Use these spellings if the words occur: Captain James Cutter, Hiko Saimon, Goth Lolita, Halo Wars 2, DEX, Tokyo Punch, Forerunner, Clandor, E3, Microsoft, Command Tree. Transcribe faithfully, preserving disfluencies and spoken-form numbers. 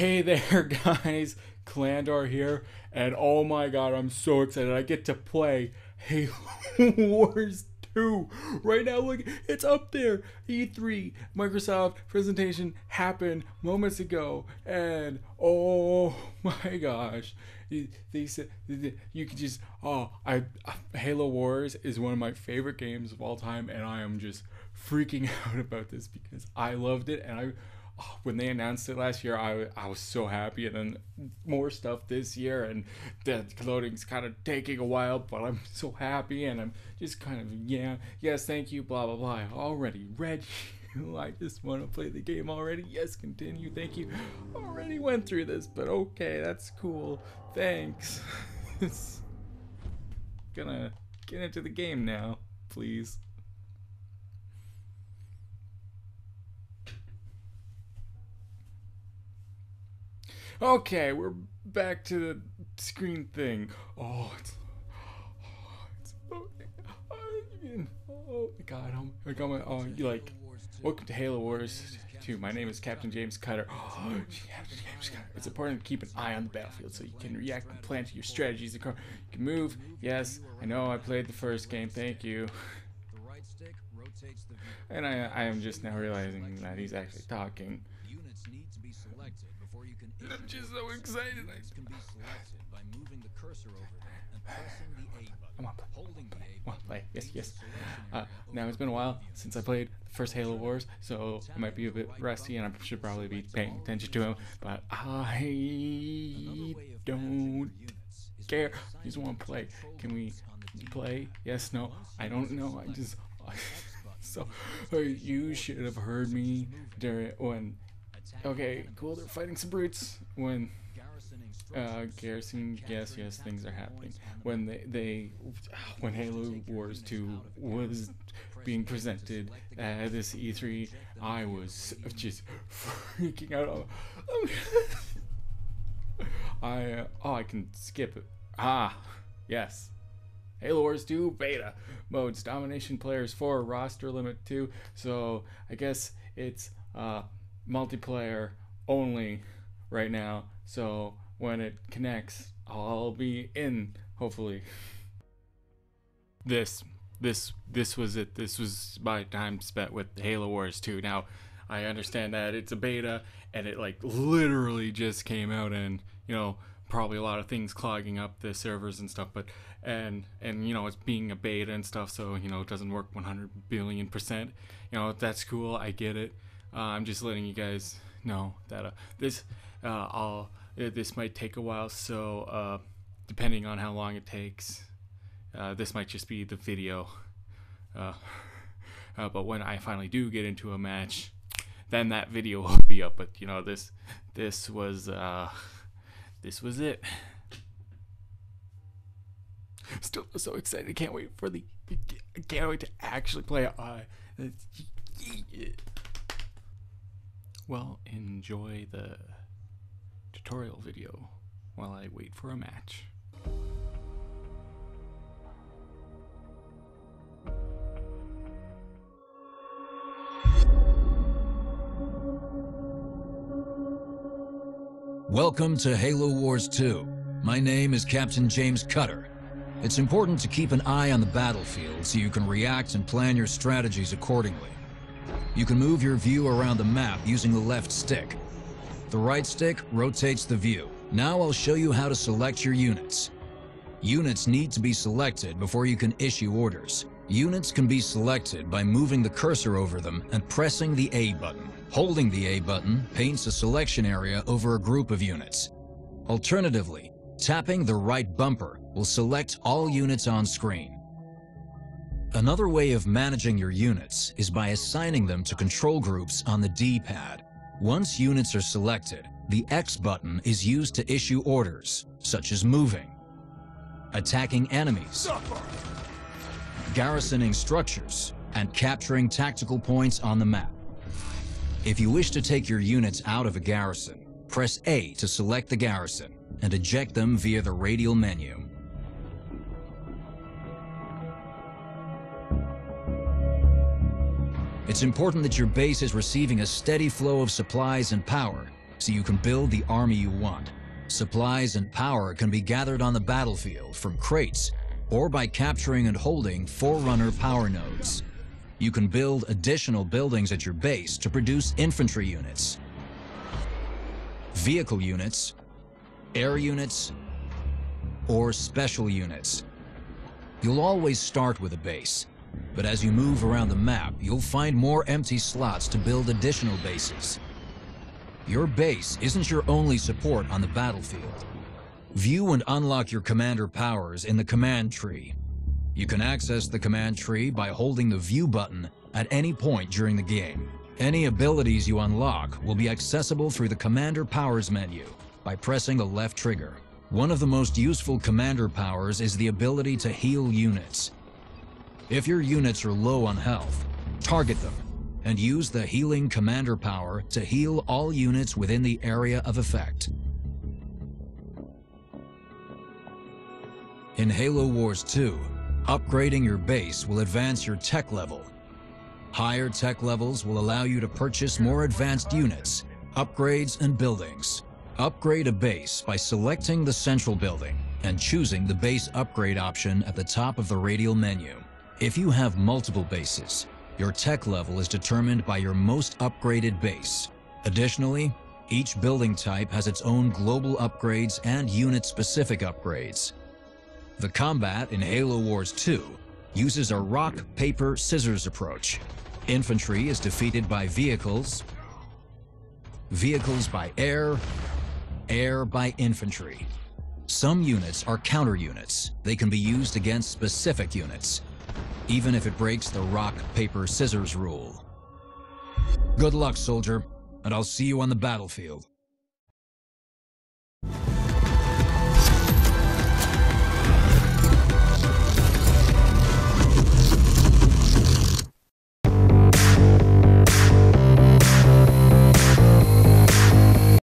Hey there guys, Clandor here, and oh my god, I'm so excited. I get to play Halo Wars two. Right now, look, it's up there. E three, Microsoft presentation happened moments ago, and oh my gosh. They said, you could just, oh, I, Halo Wars is one of my favorite games of all time, and I am just freaking out about this because I loved it, and I... when they announced it last year, I, I was so happy, and then more stuff this year, and the loading's kind of taking a while, but I'm so happy, and I'm just kind of, yeah, yes, thank you, blah, blah, blah, I already read you, I just want to play the game already, yes, continue, thank you, already went through this, but okay, that's cool, thanks, it's gonna get into the game now, please. Okay, we're back to the screen thing. Oh, it's, oh, it's loading. Oh my god, oh my god, oh, you like, welcome to Halo Wars two. My name is Captain James Cutter. Oh, Captain James Cutter. It's important to keep an eye on the battlefield so you can react and plan to your strategies. You can move. Yes, I know I played the first game, thank you. And I, I am just now realizing that he's actually talking. Need to be selected before you can I'm just so excited. Can be selected by moving the cursor over there and pressing the A button. Come on, play. Holding the A button. Play. Yes, yes. Uh, now it's been a while since I played the first Halo Wars, so I might be a bit rusty and I should probably be paying attention to him, but I don't care. I just want to play. Can we play? Yes, no. I don't know. I just so you should have heard me during when okay, cool, they're fighting some brutes when uh, garrison, yes, yes, things are happening. When they, they when Halo Wars two was being presented at uh, this E three, I was just freaking out. I, uh, oh, I can skip it. Ah, yes. Halo Wars two beta modes, domination players four, roster limit two, so I guess it's, uh, multiplayer only right now, so when it connects I'll be in, hopefully. This this this was it. This was my time spent with Halo Wars two. Now I understand that it's a beta and it like literally just came out, and you know, probably a lot of things clogging up the servers and stuff, but and and you know, it's being a beta and stuff, so you know, it doesn't work one hundred billion percent, you know, that's cool, I get it. Uh, I'm just letting you guys know that uh, this uh, I'll, uh, this might take a while, so uh, depending on how long it takes, uh, this might just be the video. Uh, uh, but when I finally do get into a match, then that video will be up. But you know, this this was uh, this was it. Still so excited! Can't wait for the can't wait to actually play. Uh, Well, enjoy the tutorial video while I wait for a match. Welcome to Halo Wars two. My name is Captain James Cutter. It's important to keep an eye on the battlefield so you can react and plan your strategies accordingly. You can move your view around the map using the left stick. The right stick rotates the view. Now I'll show you how to select your units. Units need to be selected before you can issue orders. Units can be selected by moving the cursor over them and pressing the A button. Holding the A button paints a selection area over a group of units. Alternatively, tapping the right bumper will select all units on screen. Another way of managing your units is by assigning them to control groups on the D pad. Once units are selected, the X button is used to issue orders, such as moving, attacking enemies, garrisoning structures, and capturing tactical points on the map. If you wish to take your units out of a garrison, press A to select the garrison and eject them via the radial menu. It's important that your base is receiving a steady flow of supplies and power, so you can build the army you want. Supplies and power can be gathered on the battlefield from crates or by capturing and holding Forerunner power nodes. You can build additional buildings at your base to produce infantry units, vehicle units, air units, or special units. You'll always start with a base, but as you move around the map, you'll find more empty slots to build additional bases. Your base isn't your only support on the battlefield. View and unlock your commander powers in the Command Tree. You can access the Command Tree by holding the View button at any point during the game. Any abilities you unlock will be accessible through the Commander Powers menu by pressing the left trigger. One of the most useful Commander Powers is the ability to heal units. If your units are low on health, target them and use the Healing Commander Power to heal all units within the area of effect. In Halo Wars two, upgrading your base will advance your tech level. Higher tech levels will allow you to purchase more advanced units, upgrades, and buildings. Upgrade a base by selecting the central building and choosing the base upgrade option at the top of the radial menu. If you have multiple bases, your tech level is determined by your most upgraded base. Additionally, each building type has its own global upgrades and unit-specific upgrades. The combat in Halo Wars two uses a rock, paper, scissors approach. Infantry is defeated by vehicles, vehicles by air, air by infantry. Some units are counter units. They can be used against specific units, even if it breaks the rock, paper, scissors rule. Good luck, soldier, and I'll see you on the battlefield.